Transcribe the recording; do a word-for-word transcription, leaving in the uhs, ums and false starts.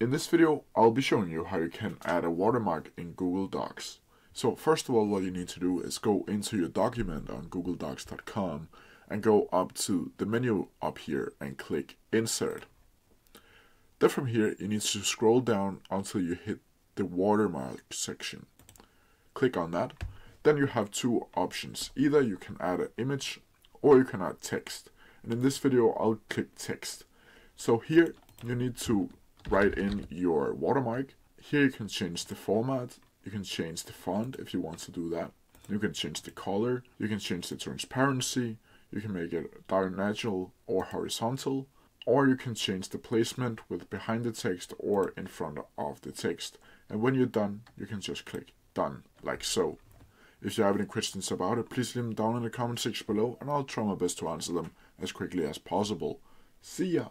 In this video, I'll be showing you how you can add a watermark in Google Docs. So first of all, what you need to do is go into your document on google docs dot com and go up to the menu up here and click Insert. Then from here, you need to scroll down until you hit the watermark section. Click on that. Then you have two options. Either you can add an image or you can add text. And in this video, I'll click text. So here you need to write in your watermark. Here you can change the format, you can change the font if you want to do that, you can change the color, you can change the transparency, you can make it diagonal or horizontal, or you can change the placement with behind the text or in front of the text. And when you're done, you can just click done, like so. If you have any questions about it, please leave them down in the comment section below and I'll try my best to answer them as quickly as possible. See ya!